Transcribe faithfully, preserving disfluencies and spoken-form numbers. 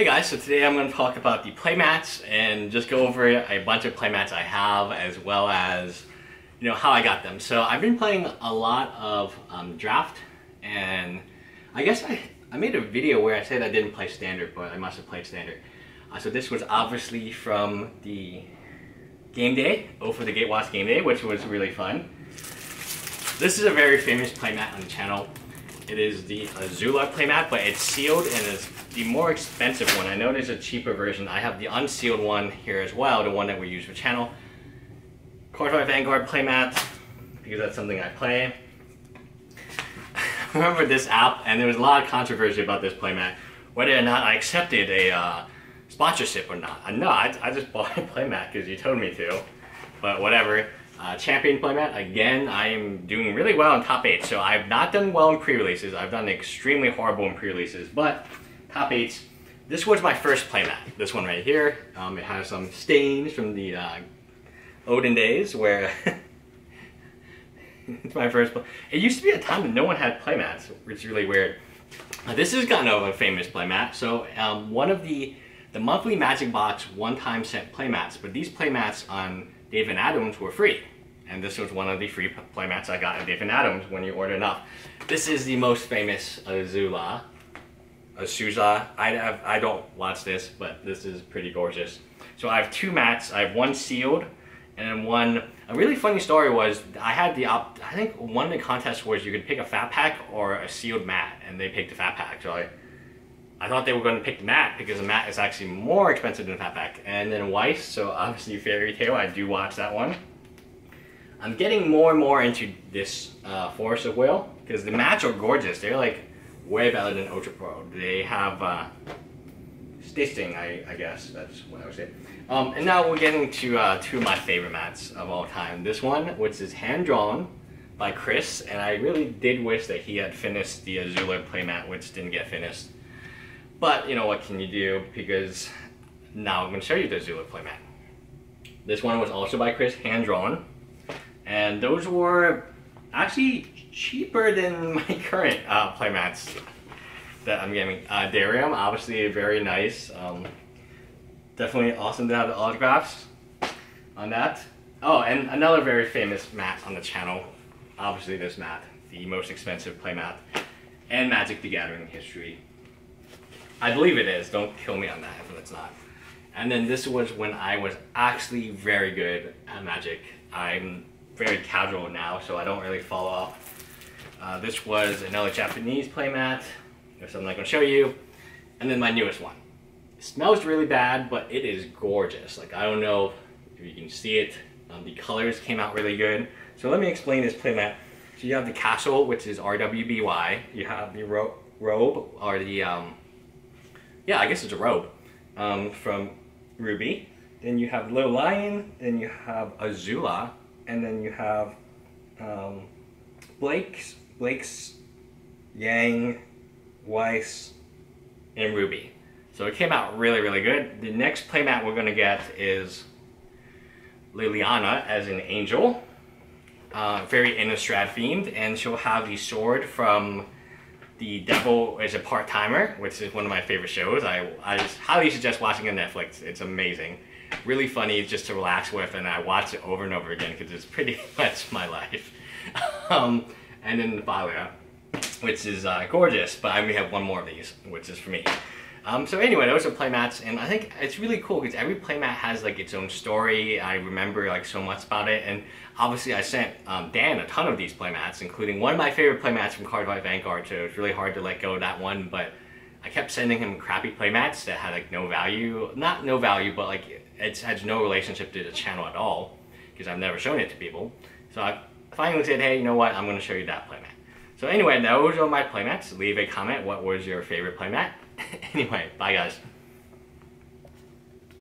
Hey guys, so today I'm going to talk about the playmats and just go over a bunch of playmats I have, as well as, you know, how I got them. So I've been playing a lot of um, draft, and I guess I, I made a video where I said I didn't play standard, but I must have played standard. Uh, so this was obviously from the game day, oh for the Gatewatch game day, which was really fun. This is a very famous playmat on the channel. It is the Azula playmat, but it's sealed and it's the more expensive one. I know there's a cheaper version. I have the unsealed one here as well, the one that we use for channel. Cardfight Vanguard playmat, because that's something I play. I remember this app, and there was a lot of controversy about this playmat, whether or not I accepted a uh, sponsorship or not. Uh, no, I, I just bought a playmat because you told me to, but whatever. Uh, champion playmat, again, I am doing really well in top eight, so I've not done well in pre-releases. I've done extremely horrible in pre-releases, but top eights. This was my first playmat, this one right here. Um, it has some stains from the uh, Odin days where it's my first play. It used to be a time that no one had playmats, which is really weird. Uh, this has gotten a famous playmat, so um, one of the, the monthly Magic Box one-time set playmats, but these playmats on Dave and Adams were free. And this was one of the free playmats I got at Dave and Adams when you order enough. This is the most famous Azula. Azusa. I, I don't watch this, but this is pretty gorgeous. So I have two mats. I have one sealed and one... A really funny story was I had the... Op, I think one of the contests was you could pick a fat pack or a sealed mat, and they picked the fat pack. So I, I thought they were going to pick the mat because the mat is actually more expensive than the fat pack. And then Weiss, so obviously Fairy Tale, I do watch that one. I'm getting more and more into this uh, Force of Will, because the mats are gorgeous. They're like way better than Ultra Pro. They have uh, stitching, I, I guess. That's what I would say. Um, and now we're getting to uh, two of my favorite mats of all time. This one, which is hand-drawn by Chris, and I really did wish that he had finished the Azula playmat, which didn't get finished. But, you know, what can you do? Because now I'm going to show you the Zulu playmat. This one was also by Chris, hand-drawn. And those were actually cheaper than my current uh, playmats that I'm getting. Uh, Darium, obviously very nice. Um, definitely awesome to have the autographs on that. Oh, and another very famous mat on the channel. Obviously this mat, the most expensive playmat in Magic the Gathering history. I believe it is. Don't kill me on that if it's not. And then this was when I was actually very good at Magic. I'm very casual now, so I don't really follow up. Uh, this was another Japanese playmat, which I'm not going to show you. And then my newest one. It smells really bad, but it is gorgeous. Like, I don't know if you can see it. Um, the colors came out really good. So let me explain this playmat. So you have the castle, which is R W B Y. You have the ro robe, or the... Um, Yeah, I guess it's a robe um, from RWBY. Then you have Little Lion, then you have Azula, and then you have um, Blake's, Blake's, Yang, Weiss, and RWBY. So it came out really, really good. The next playmat we're going to get is Liliana as an angel, uh, very Innistrad themed, and she'll have the sword from The Devil is a Part-Timer, which is one of my favorite shows. I, I just highly suggest watching it on Netflix. It's amazing. Really funny just to relax with, and I watch it over and over again because it's pretty much my life. Um, and then the Bayla, which is uh, gorgeous, but I may have one more of these, which is for me. Um, so anyway, those are playmats, and I think it's really cool because every playmat has like its own story. I remember like so much about it, and obviously I sent um, Dan a ton of these playmats, including one of my favorite playmats from Cardfight Vanguard, so it's really hard to let go of that one, but I kept sending him crappy playmats that had like no value, not no value, but like it has no relationship to the channel at all, because I've never shown it to people. So I finally said, hey, you know what, I'm going to show you that playmat. So anyway, those are my playmats. Leave a comment, what was your favorite playmat? Anyway, bye guys.